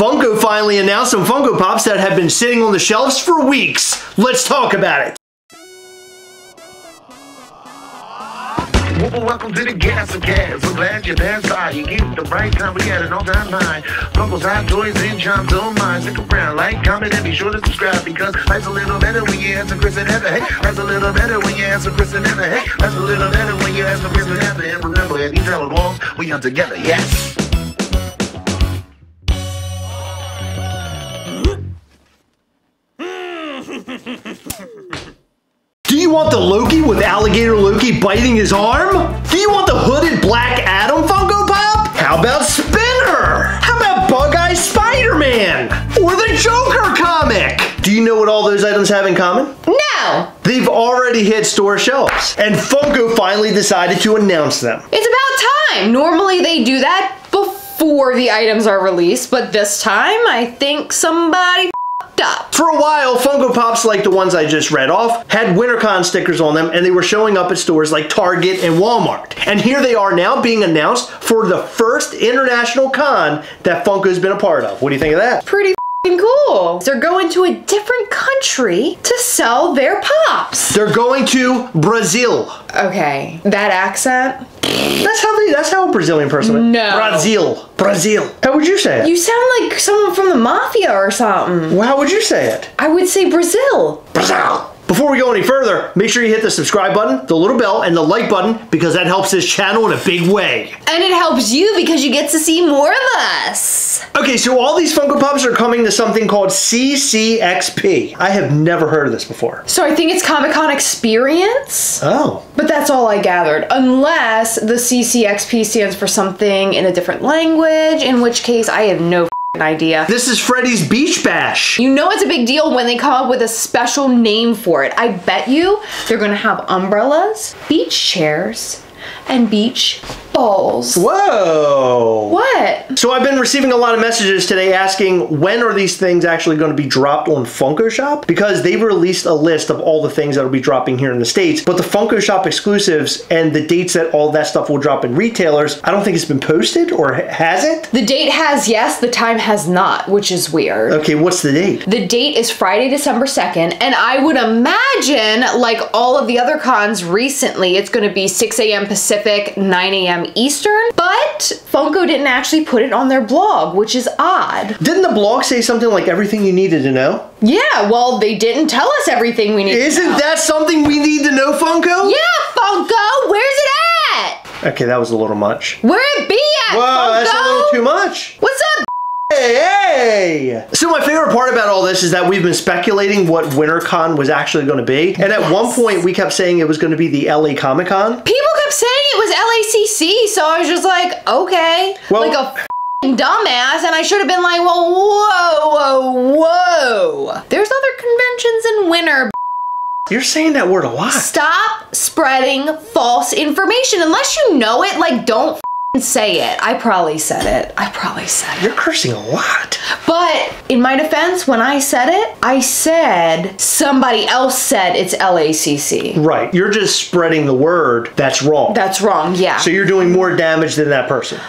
Funko finally announced some Funko Pops that have been sitting on the shelves for weeks. Let's talk about it. Welcome to the Gastlecast. So glad you passed by. You get the right time. We had an all-time high. Funko's hot toys and charms. Don't mind. Stick around. Like, comment, and be sure to subscribe because life's a little better when you answer Chris and Heather. Hey, life's a little better when you answer Chris and Heather. Hey, life's a little better when you answer Chris and Heather. And remember, at these hallowed walls, we are together. Yes. Do you want the Loki with Alligator Loki biting his arm? Do you want the hooded Black Adam Funko Pop? How about Spinner? How about Bug-Eye Spider-Man? Or the Joker comic? Do you know what all those items have in common? No! They've already hit store shelves, and Funko finally decided to announce them. It's about time! Normally they do that before the items are released, but this time I think somebody up. For a while, Funko Pops like the ones I just read off had WinterCon stickers on them, and they were showing up at stores like Target and Walmart. And here they are now being announced for the first international con that Funko's been a part of. What do you think of that? Pretty cool. They're going to a different country to sell their Pops. They're going to Brazil. Okay, that accent. That's how a Brazilian person would. No. Brazil. Brazil. How would you say it? You sound like someone from the mafia or something. Well, how would you say it? I would say Brazil. Brazil. Before we go any further, make sure you hit the subscribe button, the little bell, and the like button because that helps this channel in a big way. And it helps you because you get to see more of us. Okay, so all these Funko Pops are coming to something called CCXP. I have never heard of this before. So I think it's Comic-Con Experience? Oh. But that's all I gathered, unless the CCXP stands for something in a different language, in which case I have no idea. This is Freddy's Beach Bash. You know it's a big deal when they come up with a special name for it. I bet you they're gonna have umbrellas, beach chairs, and beach balls. Whoa. What? So I've been receiving a lot of messages today asking when are these things actually going to be dropped on Funko Shop, because they've released a list of all the things that'll be dropping here in the States, but the Funko Shop exclusives and the dates that all that stuff will drop in retailers, I don't think it's been posted, or has it? The date has, yes, the time has not, which is weird. Okay, what's the date? The date is Friday, December 2nd, and I would imagine, like all of the other cons recently, it's going to be 6 a.m. Pacific, 9 a.m. Eastern, but Funko didn't actually put it on their blog, which is odd. Didn't the blog say something like everything you needed to know? Yeah, well, they didn't tell us everything we needed to know. Isn't that something we need to know, Funko? Yeah, Funko, where's it at? Okay, that was a little much. Where'd it be at, Whoa, Funko? That's a little too much. What's up? Hey! So my favorite part about all this is that we've been speculating what WinterCon was actually going to be, and at one point we kept saying it was going to be the LA Comic Con. People kept saying it was LACC, so I was just like, okay, well, like a f***ing dumbass, and I should have been like, well, whoa, whoa, whoa. There's other conventions in winter. You're saying that word a lot. Stop spreading false information. Unless you know it, like, don't say it. I probably said it. I probably said it. You're cursing a lot. But in my defense, when I said it, I said somebody else said it's LACC. Right. You're just spreading the word that's wrong. That's wrong, yeah. So you're doing more damage than that person.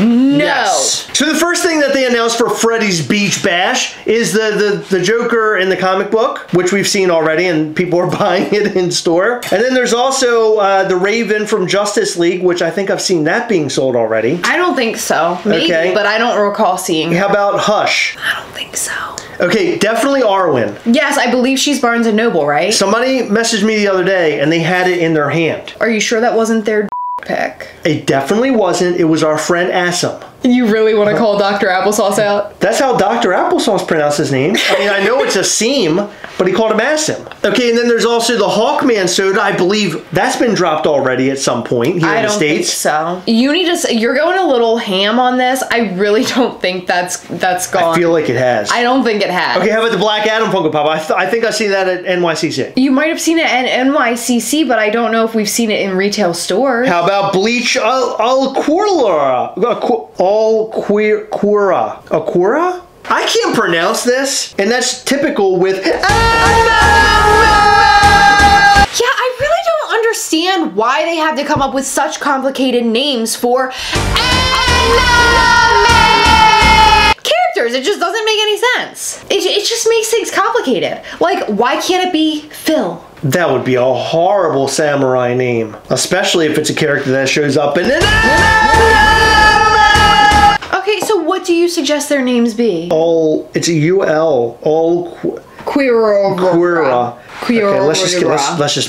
No. Yes. So the first thing that they announced for Freddy's Beach Bash is the Joker in the comic book, which we've seen already, and people are buying it in store. And then there's also the Raven from Justice League, which I think I've seen that being sold already. I don't think so. Maybe, okay. But I don't recall seeing her. How about Hush? I don't think so. Okay, definitely Arwen. Yes, I believe she's Barnes & Noble, right? Somebody messaged me the other day, and they had it in their hand. Are you sure that wasn't their pick? It definitely wasn't. It was our friend Asim. You really want to call Dr. Applesauce out? That's how Dr. Applesauce pronounced his name. I mean, I know it's Asim, but he called him Asim. Okay, and then there's also the Hawkman soda. I believe that's been dropped already at some point here in the States. I don't think so. You need to, you're going a little ham on this. I really don't think that's gone. I feel like it has. I don't think it has. Okay, how about the Black Adam Funko Pop? I think I've seen that at NYCC. You might have seen it at NYCC, but I don't know if we've seen it in retail stores. How about Bleach Aquila? I can't pronounce this, and that's typical with. Yeah, I really don't understand why they have to come up with such complicated names for characters characters. It just doesn't make any sense. It just makes things complicated. Like, why can't it be Phil? That would be a horrible samurai name, especially if it's a character that shows up in an Okay, so what do you suggest their names be? All, it's a UL, all Quirora. Okay, let's just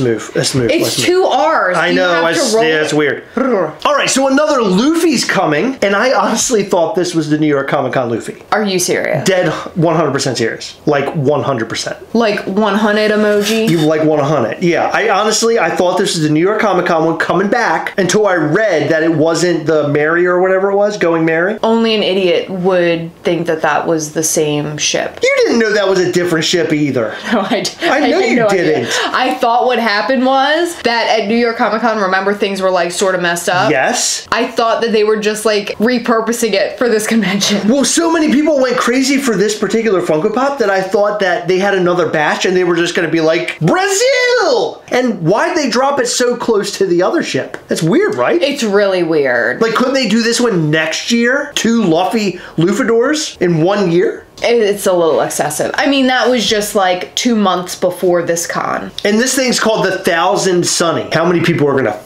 move. It's two R's. I know, yeah, it's weird. All right, so another Luffy's coming, and I honestly thought this was the New York Comic Con Luffy. Are you serious? Dead 100% serious. Like 100%. Like 100 emoji? You like 100, yeah. I honestly, I thought this was the New York Comic Con one coming back until I read that it wasn't the Mary or whatever it was, Going Mary. Only an idiot would think that that was the same ship. You didn't know that was a different ship either. No, I know you didn't. I thought what happened was that at New York Comic Con, remember, things were like sort of messed up. Yes. I thought that they were just like repurposing it for this convention. Well, so many people went crazy for this particular Funko Pop that I thought that they had another batch and they were just going to be like, Brazil! And why'd they drop it so close to the other ship? That's weird, right? It's really weird. Like, couldn't they do this one next year? Two Luffy Luffadors in one year? It's a little excessive. I mean, that was just like 2 months before this con. And this thing's called the Thousand Sunny. How many people are gonna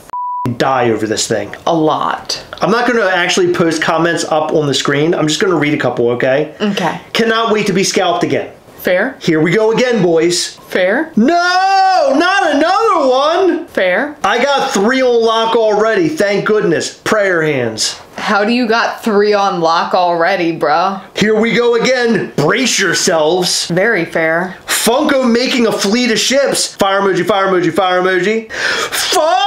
die over this thing? A lot. I'm not gonna actually post comments up on the screen. I'm just gonna read a couple, okay? Okay. Cannot wait to be scalped again. Fair. Here we go again, boys. Fair. No, not another one. Fair. I got 3 on lock already, thank goodness. Prayer hands. How do you got 3 on lock already, bruh? Here we go again. Brace yourselves. Very fair. Funko making a fleet of ships. Fire emoji, fire emoji, fire emoji. Fuck!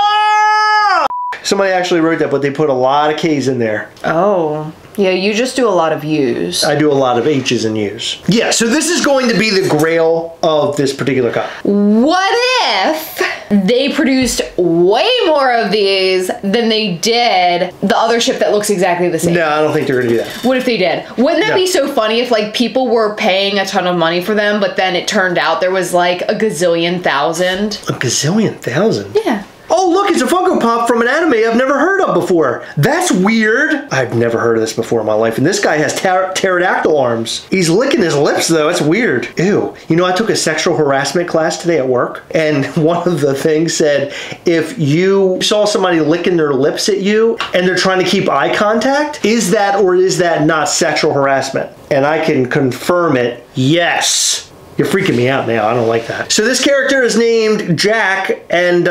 Somebody actually wrote that, but they put a lot of K's in there. Oh. Yeah, you just do a lot of U's. I do a lot of H's and U's. Yeah, so this is going to be the grail of this particular cup. What if they produced way more of these than they did the other ship that looks exactly the same? No, I don't think they're going to do that. What if they did? Wouldn't that be so funny if, like, people were paying a ton of money for them, but then it turned out there was, like, a gazillion thousand? A gazillion thousand? Yeah. Oh, look, it's a Funko Pop from an anime I've never heard of before. That's weird. I've never heard of this before in my life. And this guy has pterodactyl arms. He's licking his lips, though. That's weird. Ew. You know, I took a sexual harassment class today at work. And one of the things said, if you saw somebody licking their lips at you and they're trying to keep eye contact, is that or is that not sexual harassment? And I can confirm it. Yes. You're freaking me out now, I don't like that. So this character is named Jack, and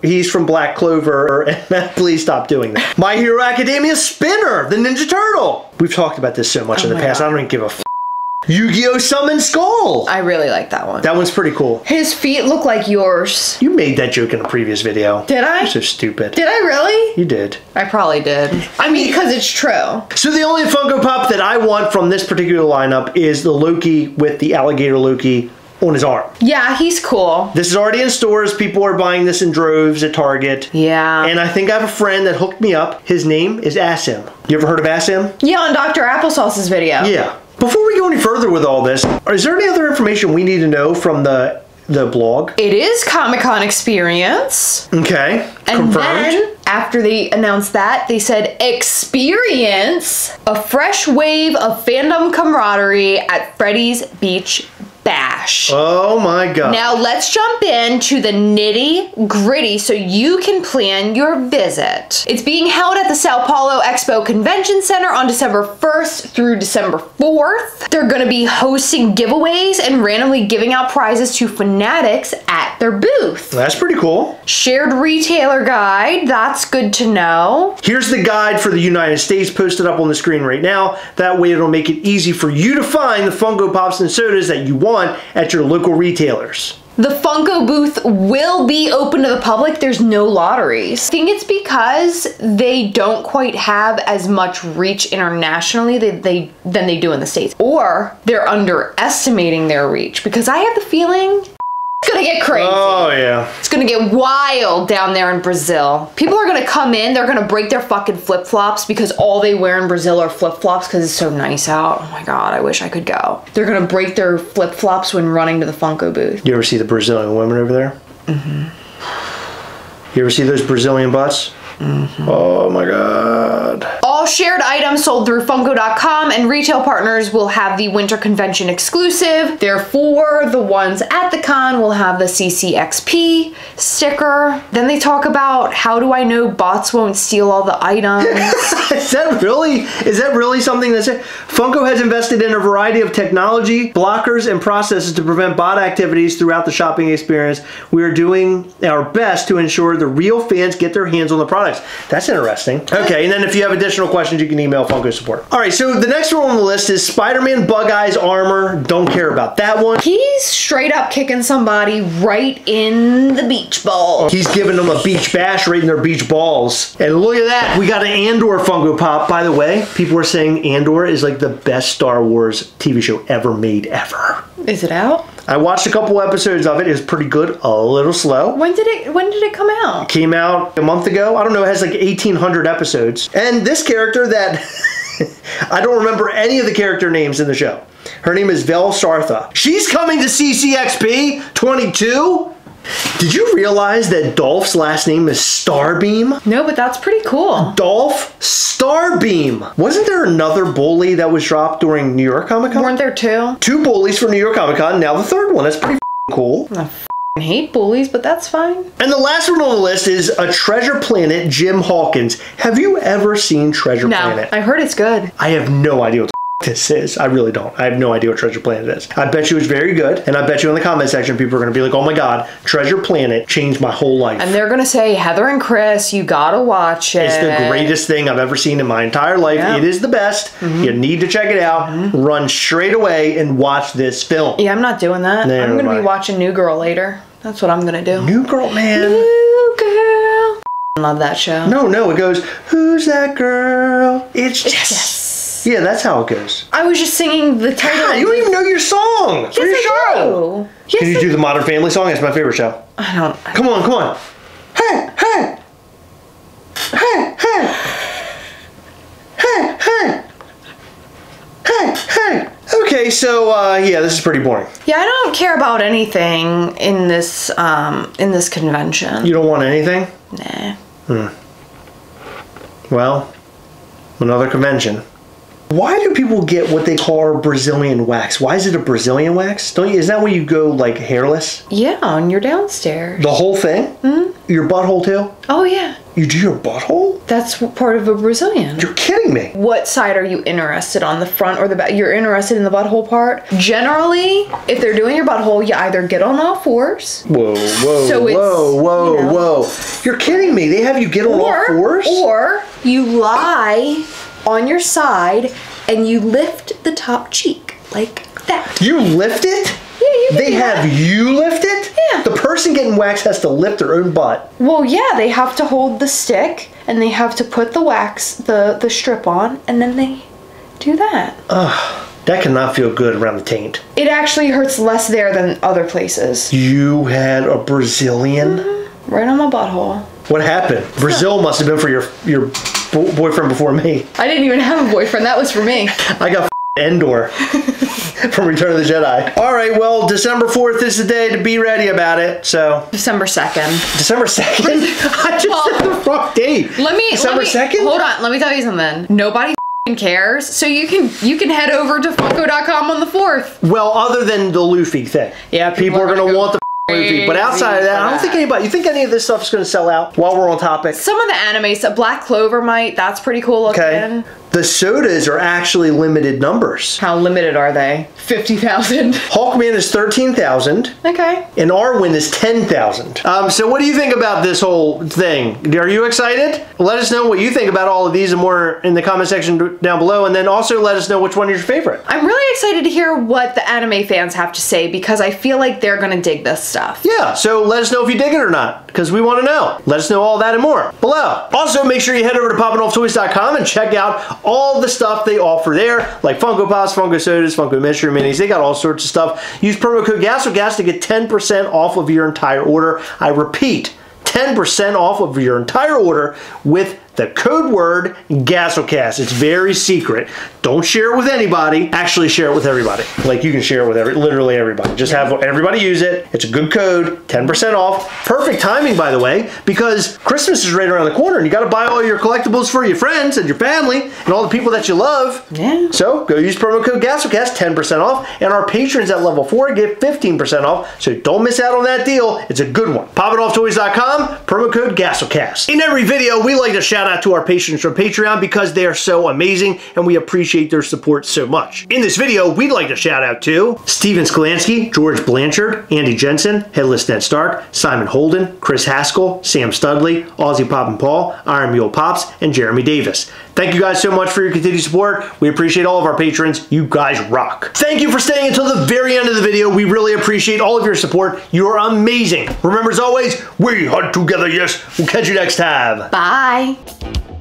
he's from Black Clover, and please stop doing that. My Hero Academia Spinner, the Ninja Turtle. We've talked about this so much in the past, I don't even give a f***. Yu-Gi-Oh! Summon Skull! I really like that one. That one's pretty cool. His feet look like yours. You made that joke in a previous video. Did I? You're so stupid. Did I really? You did. I probably did. I mean, because it's true. So the only Funko Pop that I want from this particular lineup is the Loki with the Alligator Loki on his arm. Yeah, he's cool. This is already in stores. People are buying this in droves at Target. Yeah. And I think I have a friend that hooked me up. His name is Asim. You ever heard of Asim? Yeah, on Dr. Applesauce's video. Yeah. Before we go any further with all this, is there any other information we need to know from the blog? It is Comic-Con Experience. Okay. And confirmed. Then, after they announced that, they said, experience a fresh wave of fandom camaraderie at Freddy's Beach Bash. Oh my God. Now let's jump into the nitty gritty so you can plan your visit. It's being held at the Sao Paulo Expo Convention Center on December 1st through December 4th. They're going to be hosting giveaways and randomly giving out prizes to fanatics at their booth. That's pretty cool. Shared retailer guide. That's good to know. Here's the guide for the United States posted up on the screen right now. That way it'll make it easy for you to find the Funko Pops and sodas that you want at your local retailers. The Funko booth will be open to the public. There's no lotteries. I think it's because they don't quite have as much reach internationally than they do in the States. Or they're underestimating their reach, because I have the feeling it's gonna get crazy. Oh yeah. It's gonna get wild down there in Brazil. People are gonna come in, they're gonna break their fucking flip-flops because all they wear in Brazil are flip-flops because it's so nice out. Oh my God, I wish I could go. They're gonna break their flip-flops when running to the Funko booth. You ever see the Brazilian women over there? Mm-hmm. You ever see those Brazilian butts? Mm-hmm. Oh my God. All shared items sold through Funko.com and retail partners will have the Winter Convention exclusive. Therefore, the ones at the con will have the CCXP sticker. Then they talk about, how do I know bots won't steal all the items? Is that really something that's it? Funko has invested in a variety of technology, blockers, and processes to prevent bot activities throughout the shopping experience. We are doing our best to ensure the real fans get their hands on the products. That's interesting. Okay, and then if you have additional questions, you can email Funko support. All right, so the next one on the list is Spider-Man Bug Eyes armor. Don't care about that one. He's straight up kicking somebody right in the beach ball. He's giving them a beach bash right in their beach balls. And look at that, we got an Andor Funko Pop. By the way, people are saying Andor is like the best Star Wars TV show ever made ever. Is it out? I watched a couple episodes of it. It was pretty good, a little slow. When did it come out? It came out a month ago. I don't know, it has like 1,800 episodes. And this character that I don't remember any of the character names in the show. Her name is Vel Sartha. She's coming to CCXP 22. Did you realize that Dolph's last name is Starbeam? No, but that's pretty cool. Dolph Starbeam. Wasn't there another bully that was dropped during New York Comic Con? Weren't there two? Two bullies for New York Comic Con, now the third one. That's pretty f***ing cool. I f***ing hate bullies, but that's fine. And the last one on the list is a Treasure Planet Jim Hawkins. Have you ever seen Treasure Planet? No, I've heard it's good. I have no idea what this is. I really don't. I have no idea what Treasure Planet is. I bet you it's very good, and I bet you in the comment section people are going to be like, oh my god, Treasure Planet changed my whole life. And they're going to say, Heather and Chris, you gotta watch it. It's the greatest thing I've ever seen in my entire life. Yeah. It is the best. Mm-hmm. You need to check it out. Mm-hmm. Run straight away and watch this film. Yeah, I'm not doing that. No, I'm going to be watching New Girl later. That's what I'm going to do. New Girl, man. New Girl. I love that show. No, it goes, who's that girl? It's Jess. Yeah, that's how it goes. I was just singing the title. God, you don't even know your song. Yes, your show. Yes, can you do the Modern Family song? It's my favorite show. I don't. Come on. Hey, hey. Hey, hey. Hey, hey. Hey, hey. Okay, so, yeah, this is pretty boring. Yeah, I don't care about anything in this convention. You don't want anything? Nah. Hmm. Well, another convention. Why do people get what they call Brazilian wax? Why is it a Brazilian wax? Don't you? Is that where you go like hairless? Yeah, and you're downstairs. The whole thing? Mm-hmm. Your butthole too? Oh yeah. You do your butthole? That's part of a Brazilian. You're kidding me. What side are you interested on, the front or the back? You're interested in the butthole part? Generally, if they're doing your butthole, you either get on all fours. Whoa. You're kidding me. They have you get on all fours? Or you lie on your side and you lift the top cheek like that. You lift it? Yeah, you can. They have you lift it? Yeah. The person getting waxed has to lift their own butt. Well, yeah, they have to hold the stick and they have to put the wax, the strip on, and then they do that. Ugh. That cannot feel good around the taint. It actually hurts less there than other places. You had a Brazilian? Mm-hmm. Right on my butthole. What happened? Brazil must have been for your boyfriend before me. I didn't even have a boyfriend. That was for me. I got Endor from Return of the Jedi. All right, well, December 4th is the day to be ready about it, so. December 2nd. December 2nd? I just said the wrong date. December 2nd? Hold on, let me tell you something. Nobody cares, so you can head over to Funko.com on the 4th. Well, other than the Luffy thing. Yeah, people are going to want the Luffy, but outside of that, I don't think anybody. You think any of this stuff is going to sell out? While we're on topic, some of the animes, Black Clover might. That's pretty cool looking. Okay. The sodas are actually limited numbers. How limited are they? 50,000. Hawkman is 13,000. Okay. And Arwen is 10,000. So what do you think about this whole thing? Are you excited? Let us know what you think about all of these and more in the comment section down below. And then also let us know which one is your favorite. I'm really excited to hear what the anime fans have to say because I feel like they're going to dig this stuff. Yeah. So let us know if you dig it or not because we want to know. Let us know all that and more below. Also, make sure you head over to poppinofftoys.com and check out all the stuff they offer there, like Funko Pops, Funko Sodas, Funko Mystery Minis. They got all sorts of stuff. Use promo code Gastlecast to get 10% off of your entire order. I repeat, 10% off of your entire order with The code word, Gastlecast. It's very secret. Don't share it with anybody. Actually share it with everybody. Like, you can share it with literally everybody. Just have everybody use it. It's a good code, 10% off. Perfect timing, by the way, because Christmas is right around the corner and you gotta buy all your collectibles for your friends and your family and all the people that you love. Yeah. So go use promo code Gastlecast, 10% off. And our patrons at level 4 get 15% off. So don't miss out on that deal. It's a good one. PopItOffToys.com, promo code Gastlecast. In every video, we like to shout out to our patrons from Patreon because they are so amazing and we appreciate their support so much. In this video, we'd like to shout out to Steven Skolansky, George Blanchard, Andy Jensen, Headless Ned Stark, Simon Holden, Chris Haskell, Sam Studley, Aussie Pop and Paul, Iron Mule Pops, and Jeremy Davis. Thank you guys so much for your continued support. We appreciate all of our patrons. You guys rock. Thank you for staying until the very end of the video. We really appreciate all of your support. You are amazing. Remember, as always, we hunt together, yes. We'll catch you next time. Bye.